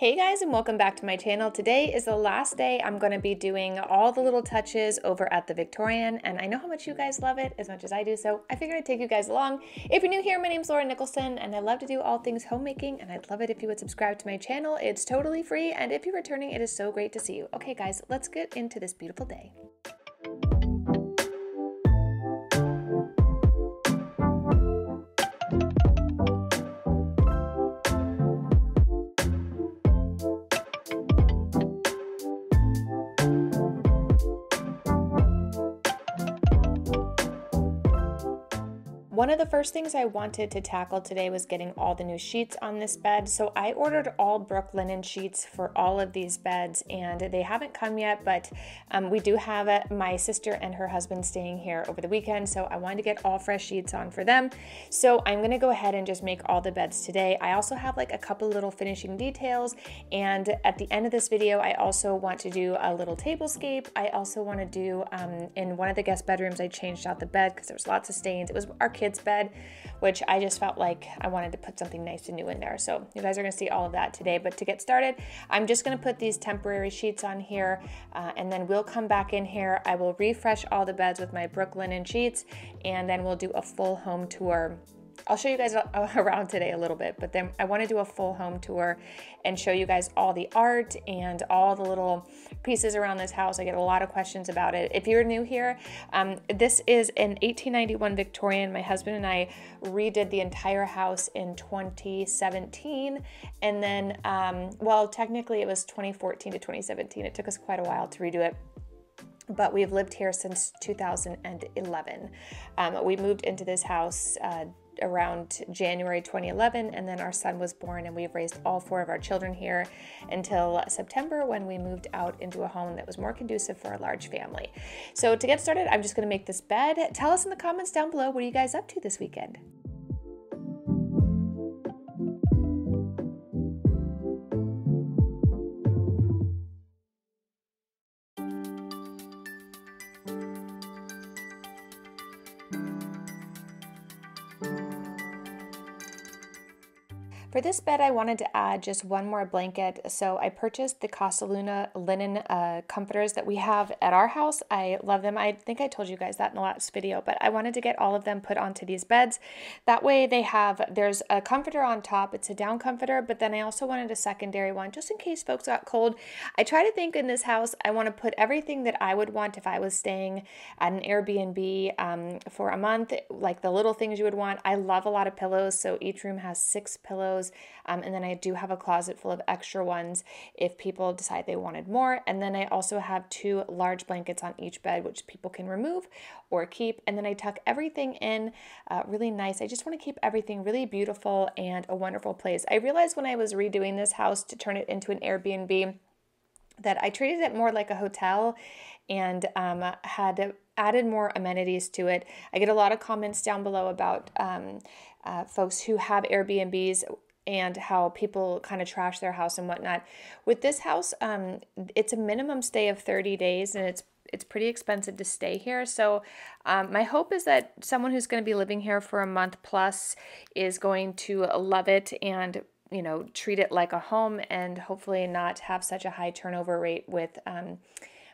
Hey guys, and welcome back to my channel. Today is the last day I'm going to be doing all the little touches over at the Victorian, and I know how much you guys love it as much as I do, so I figured I'd take you guys along. If you're new here, my name's Lauren Nicholson, and I love to do all things homemaking, and I'd love it if you would subscribe to my channel. It's totally free, and if you're returning, it is so great to see you. Okay guys, let's get into this beautiful day. One of the first things I wanted to tackle today was getting all the new sheets on this bed. So I ordered all Brooklinen sheets for all of these beds, and they haven't come yet, but we do have my sister and her husband staying here over the weekend, so I wanted to get all fresh sheets on for them. So I'm gonna go ahead and just make all the beds today. I also have like a couple little finishing details, and at the end of this video, I also want to do a little tablescape. I also wanna do, in one of the guest bedrooms, I changed out the bed because there was lots of stains. It was our kids' bed, which I just felt like I wanted to put something nice and new in there. So you guys are gonna see all of that today, but to get started, I'm just gonna put these temporary sheets on here, and then we'll come back in here. I will refresh all the beds with my Brooklinen sheets, and then we'll do a full home tour. I'll show you guys around today a little bit, but then I want to do a full home tour and show you guys all the art and all the little pieces around this house. I get a lot of questions about it. If you're new here, this is an 1891 Victorian. My husband and I redid the entire house in 2017, and then, well, technically it was 2014 to 2017. It took us quite a while to redo it, but we've lived here since 2011. We moved into this house around January 2011, and then our son was born, and we've raised all four of our children here until September, when we moved out into a home that was more conducive for a large family. So to get started, I'm just gonna make this bed. Tell us in the comments down below, what are you guys up to this weekend? For this bed, I wanted to add just one more blanket, so I purchased the Casaluna linen comforters that we have at our house. I love them. I think I told you guys that in the last video, but I wanted to get all of them put onto these beds. That way they have, there's a comforter on top, it's a down comforter, but then I also wanted a secondary one just in case folks got cold. I try to think in this house, I want to put everything that I would want if I was staying at an Airbnb for a month, like the little things you would want. I love a lot of pillows, so each room has 6 pillows. And then I do have a closet full of extra ones if people decide they wanted more. And then I also have 2 large blankets on each bed, which people can remove or keep. And then I tuck everything in really nice. I just want to keep everything really beautiful and a wonderful place. I realized when I was redoing this house to turn it into an Airbnb that I treated it more like a hotel and had added more amenities to it. I get a lot of comments down below about folks who have Airbnbs and how people kind of trash their house and whatnot. With this house, it's a minimum stay of 30 days, and it's pretty expensive to stay here. So my hope is that someone who's going to be living here for a month plus is going to love it and, you know, treat it like a home, and hopefully not have such a high turnover rate with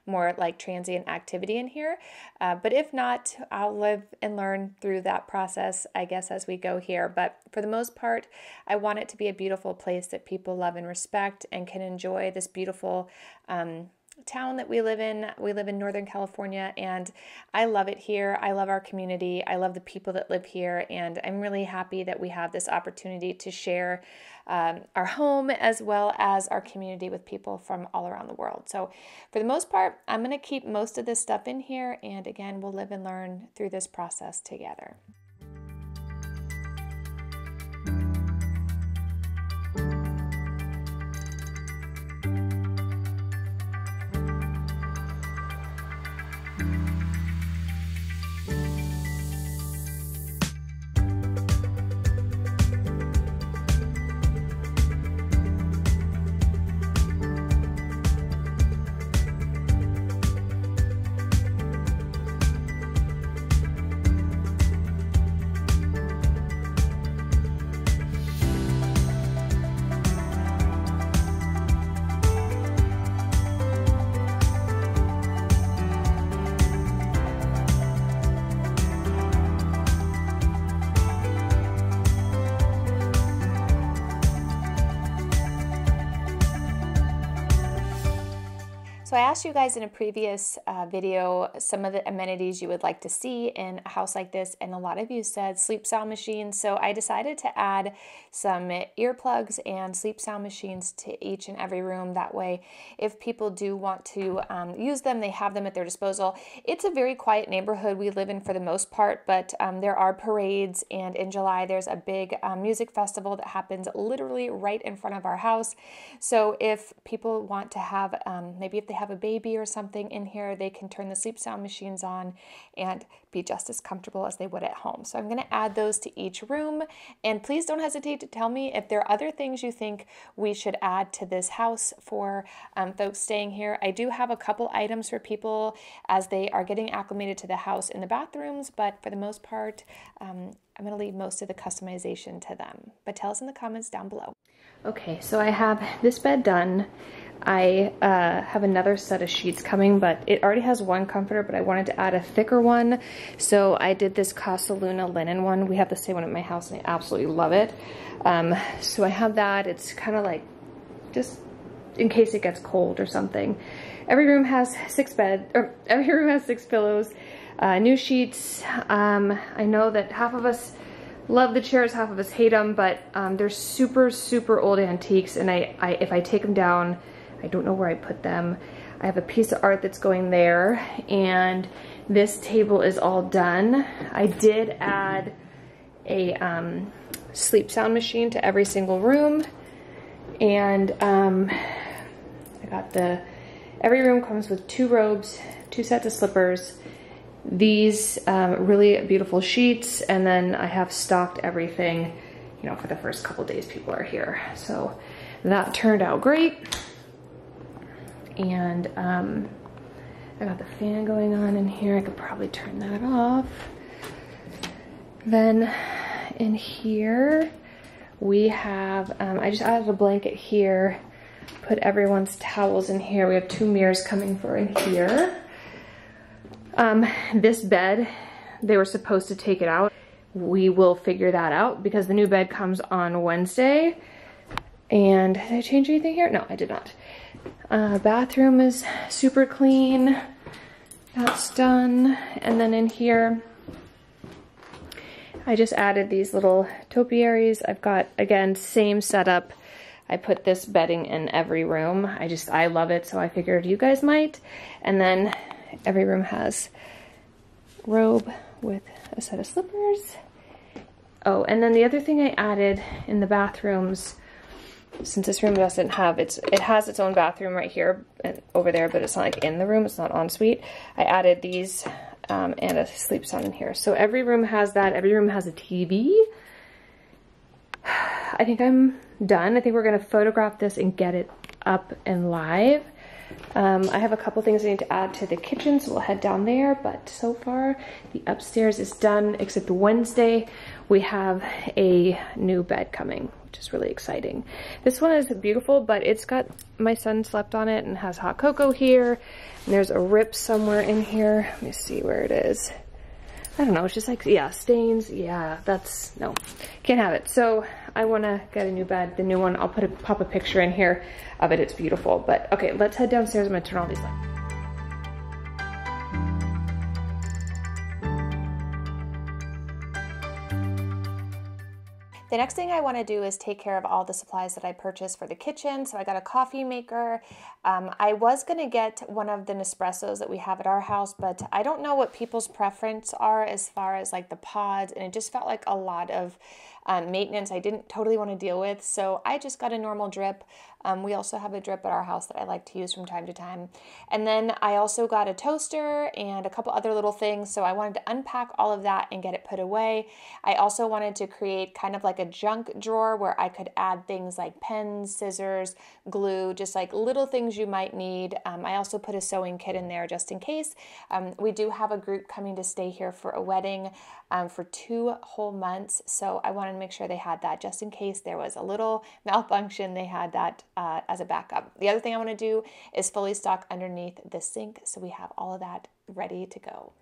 more like transient activity in here. But if not, I'll live and learn through that process, I guess, as we go here. But for the most part, I want it to be a beautiful place that people love and respect and can enjoy this beautiful town that we live in. We live in Northern California, and I love it here. I love our community. I love the people that live here, and I'm really happy that we have this opportunity to share our home as well as our community with people from all around the world. So for the most part, I'm going to keep most of this stuff in here, and again, we'll live and learn through this process together. So I asked you guys in a previous video some of the amenities you would like to see in a house like this, and a lot of you said sleep sound machines. So I decided to add some earplugs and sleep sound machines to each and every room. That way, if people do want to use them, they have them at their disposal. It's a very quiet neighborhood we live in for the most part, but there are parades, and in July there's a big music festival that happens literally right in front of our house. So if people want to have, maybe if they have a baby or something in here, they can turn the sleep sound machines on and be just as comfortable as they would at home. So I'm going to add those to each room, and please don't hesitate to tell me if there are other things you think we should add to this house for folks staying here. I do have a couple items for people as they are getting acclimated to the house in the bathrooms, but for the most part, I'm going to leave most of the customization to them. But tell us in the comments down below. Okay, so I have this bed done. I have another set of sheets coming, but it already has one comforter, but I wanted to add a thicker one. So I did this Casaluna linen one. We have the same one at my house, and I absolutely love it. So I have that. It's kind of like just in case it gets cold or something. Every room has six pillows, new sheets. I know that half of us love the chairs, half of us hate them, but they're super, super old antiques, and I if I take them down, I don't know where I put them. I have a piece of art that's going there, and this table is all done. I did add a sleep sound machine to every single room, and I got the, every room comes with two robes, two sets of slippers, these really beautiful sheets, and then I have stocked everything, you know, for the first couple days people are here. So that turned out great. And I got the fan going on in here. I could probably turn that off. Then in here we have, I just added a blanket here, put everyone's towels in here. We have two mirrors coming for in here. This bed, they were supposed to take it out. We will figure that out because the new bed comes on Wednesday. And did I change anything here? No, I did not. Bathroom is super clean. That's done. And then in here, I just added these little topiaries. I've got, again, same setup. I put this bedding in every room. I love it, so I figured you guys might. And then every room has a robe with a set of slippers. Oh, and then the other thing I added in the bathrooms, since this room doesn't have, it has its own bathroom right here and over there, but it's not like in the room, it's not en suite. I added these and a sleep sound in here. So every room has that, every room has a TV. I think I'm done. I think we're gonna photograph this and get it up and live. I have a couple things I need to add to the kitchen, so we'll head down there, but so far the upstairs is done, except Wednesday we have a new bed coming, which is really exciting. This one is beautiful, but it's got, my son slept on it and has hot cocoa here, and there's a rip somewhere in here. Let me see where it is. I don't know, it's just like, yeah, stains, yeah, that's, no, can't have it. So I wanna get a new bed, the new one, I'll pop a picture in here of it, it's beautiful. But okay, let's head downstairs, I'm gonna turn all these lights. The next thing I want to do is take care of all the supplies that I purchased for the kitchen. So I got a coffee maker. I was going to get one of the Nespressos that we have at our house, but I don't know what people's preference are as far as like the pods, and it just felt like a lot of maintenance I didn't totally want to deal with. So I just got a normal drip. We also have a drip at our house that I like to use from time to time. And then I also got a toaster and a couple other little things. So I wanted to unpack all of that and get it put away. I also wanted to create kind of like a junk drawer where I could add things like pens, scissors, glue, just like little things you might need. I also put a sewing kit in there just in case. We do have a group coming to stay here for a wedding for 2 whole months. So I wanted to make sure they had that just in case there was a little malfunction, they had that as a backup. The other thing I want to do is fully stock underneath the sink, so we have all of that ready to go.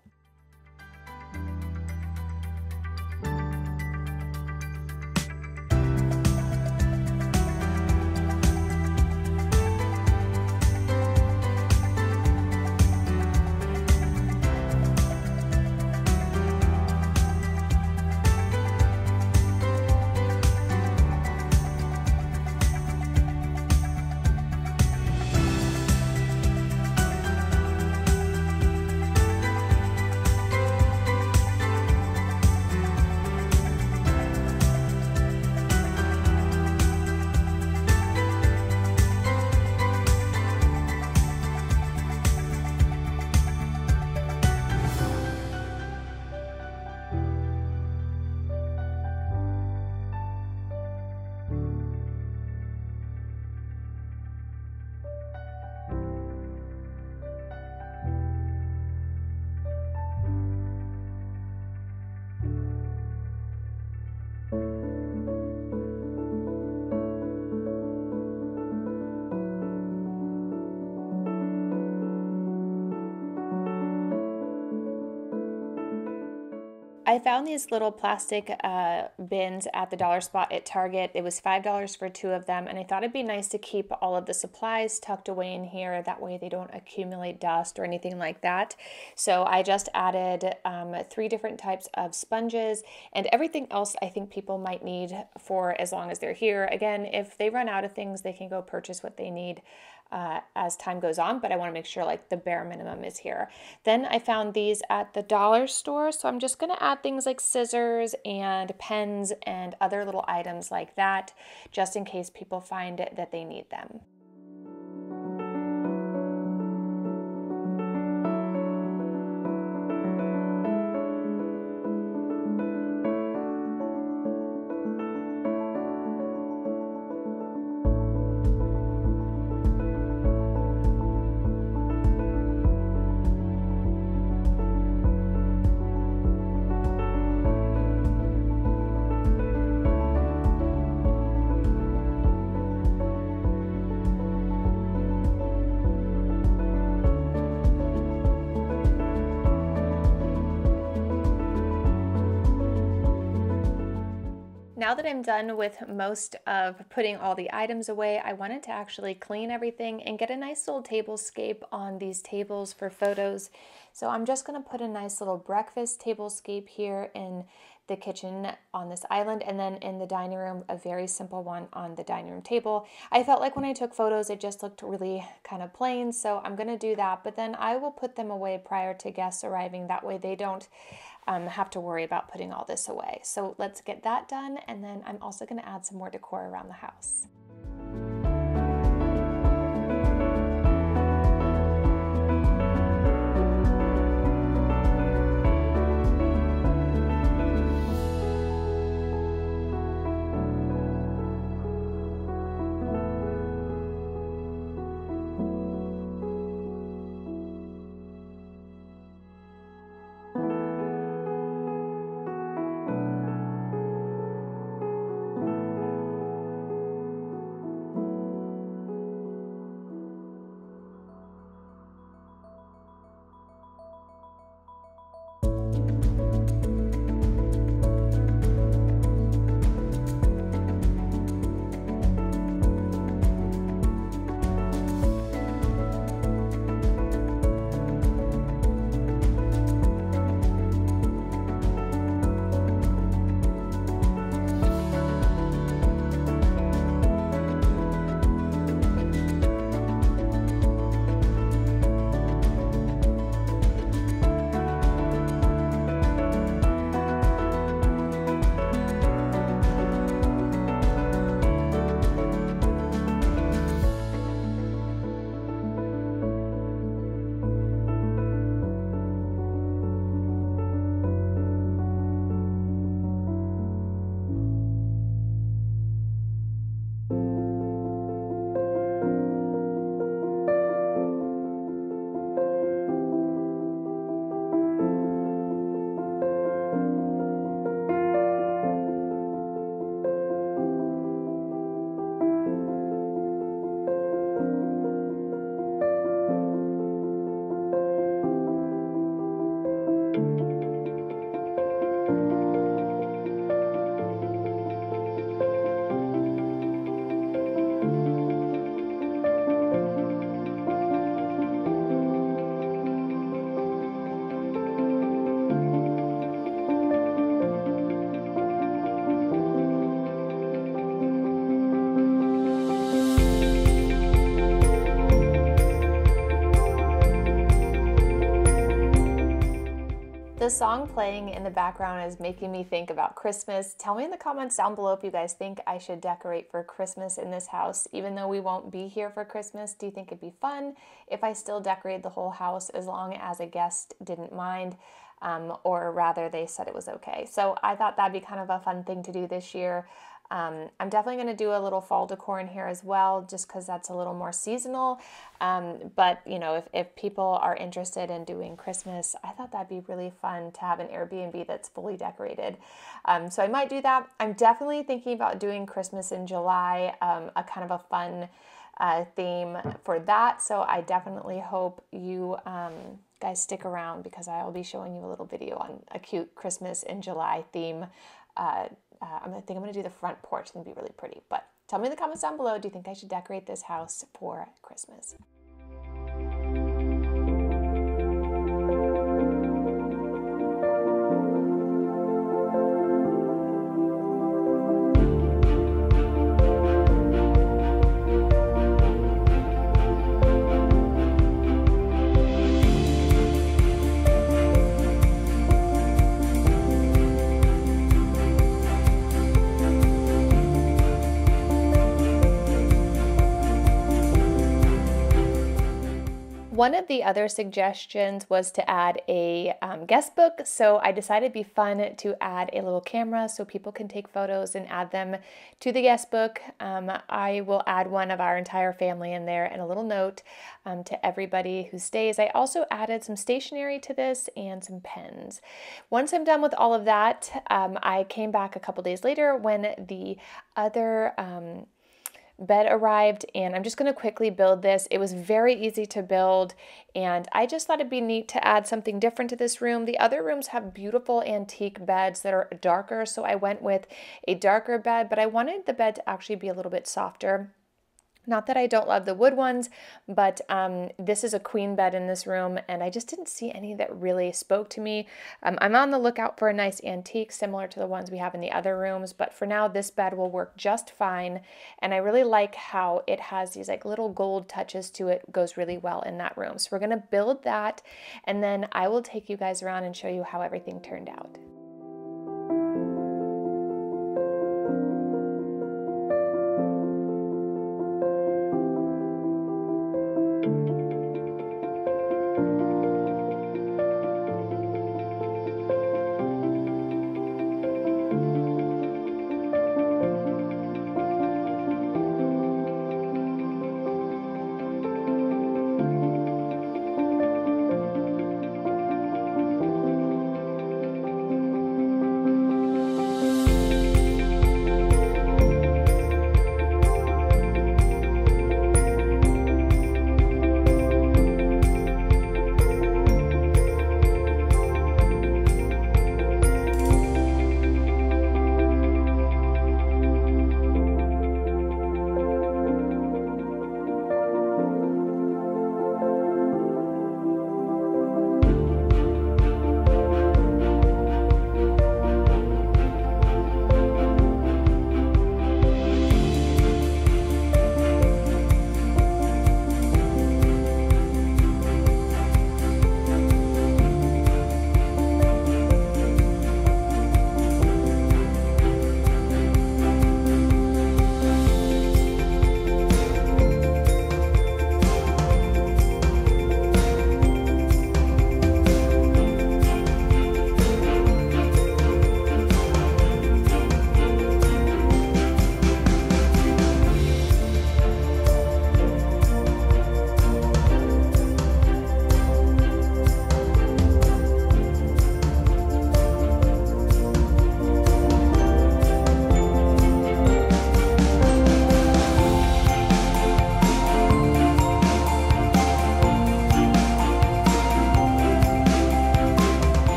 I found these little plastic bins at the dollar spot at Target. It was $5 for two of them, and I thought it'd be nice to keep all of the supplies tucked away in here. That way they don't accumulate dust or anything like that. So I just added 3 different types of sponges and everything else I think people might need for as long as they're here. Again, if they run out of things, they can go purchase what they need as time goes on, but I want to make sure like the bare minimum is here. Then I found these at the dollar store, so I'm just going to add things like scissors and pens and other little items like that, just in case people find that they need them. Now that I'm done with most of putting all the items away, I wanted to actually clean everything and get a nice little tablescape on these tables for photos. So I'm just going to put a nice little breakfast tablescape here in the kitchen on this island, and then in the dining room, a very simple one on the dining room table. I felt like when I took photos, it just looked really kind of plain, so I'm going to do that, but then I will put them away prior to guests arriving. That way they don't have to worry about putting all this away. So let's get that done, and then I'm also going to add some more decor around the house. The song playing in the background is making me think about Christmas. Tell me in the comments down below if you guys think I should decorate for Christmas in this house. Even though we won't be here for Christmas, do you think it'd be fun if I still decorated the whole house as long as a guest didn't mind? Or rather, they said it was okay. So I thought that'd be kind of a fun thing to do this year. I'm definitely going to do a little fall decor in here as well, just because that's a little more seasonal. But you know, if people are interested in doing Christmas, I thought that'd be really fun to have an Airbnb that's fully decorated. So I might do that. I'm definitely thinking about doing Christmas in July, a kind of a fun theme for that. So I definitely hope you Guys, stick around because I'll be showing you a little video on a cute Christmas in July theme. I think I'm going to do the front porch. It's going to be really pretty. But tell me in the comments down below, do you think I should decorate this house for Christmas? One of the other suggestions was to add a guest book, so I decided it'd be fun to add a little camera so people can take photos and add them to the guest book. I will add one of our entire family in there and a little note to everybody who stays. I also added some stationery to this and some pens. Once I'm done with all of that, I came back a couple days later when the other bed arrived, and I'm just going to quickly build this. It was very easy to build, and I just thought it'd be neat to add something different to this room. The other rooms have beautiful antique beds that are darker, so I went with a darker bed, but I wanted the bed to actually be a little bit softer. Not that I don't love the wood ones, but this is a queen bed in this room, and I just didn't see any that really spoke to me. I'm on the lookout for a nice antique similar to the ones we have in the other rooms, but for now this bed will work just fine, and I really like how it has these like little gold touches to it. It goes really well in that room. So we're gonna build that, and then I will take you guys around and show you how everything turned out.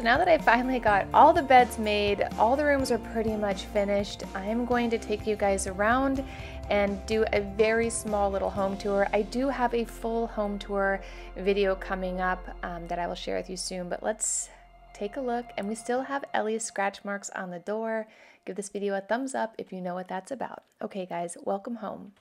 Now that I finally got all the beds made, all the rooms are pretty much finished, I'm going to take you guys around and do a very small little home tour. I do have a full home tour video coming up that I will share with you soon, but let's take a look. And we still have Ellie's scratch marks on the door. Give this video a thumbs up if you know what that's about. Okay guys, welcome home.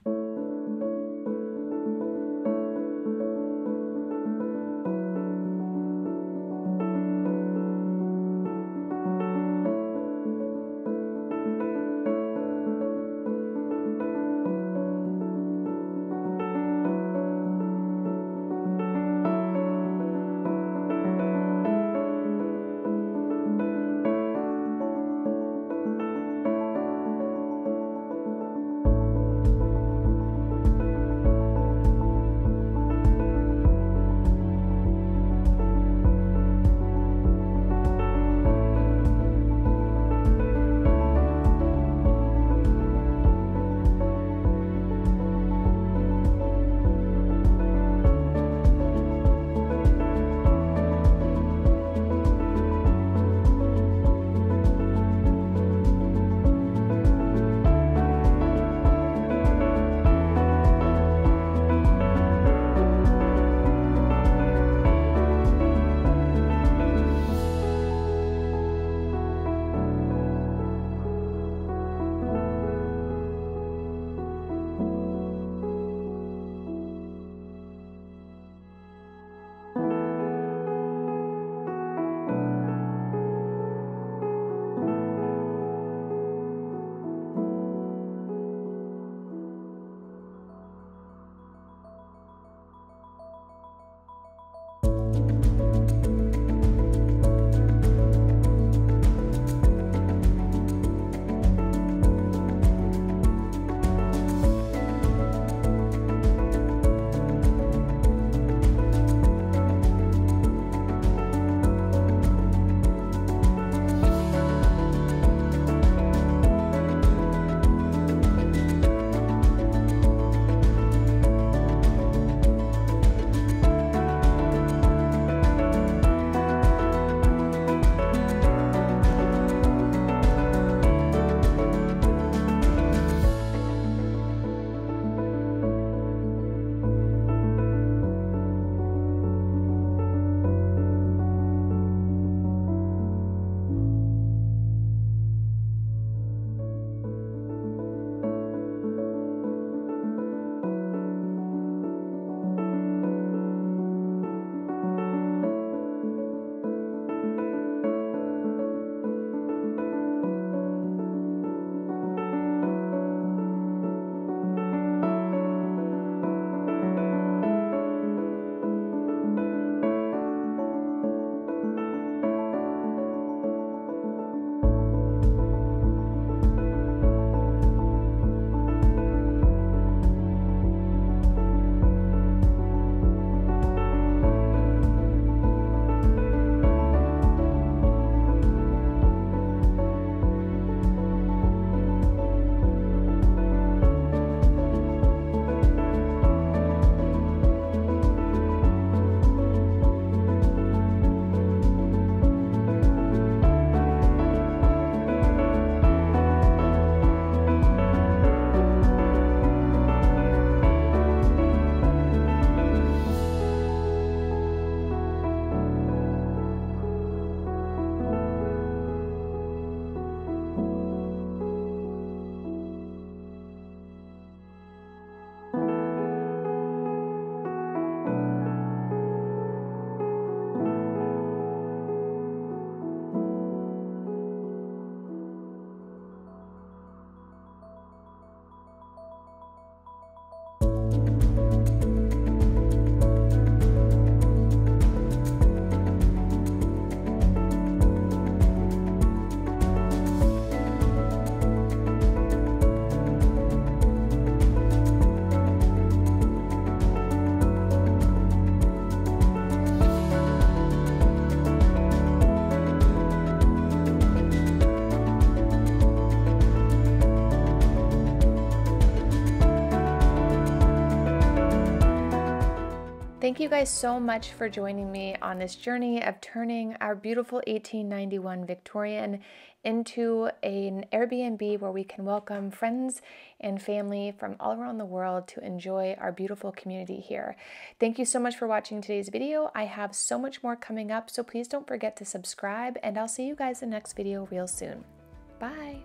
Thank you guys so much for joining me on this journey of turning our beautiful 1891 Victorian into an Airbnb where we can welcome friends and family from all around the world to enjoy our beautiful community here. Thank you so much for watching today's video. I have so much more coming up, so please don't forget to subscribe, and I'll see you guys in the next video real soon. Bye!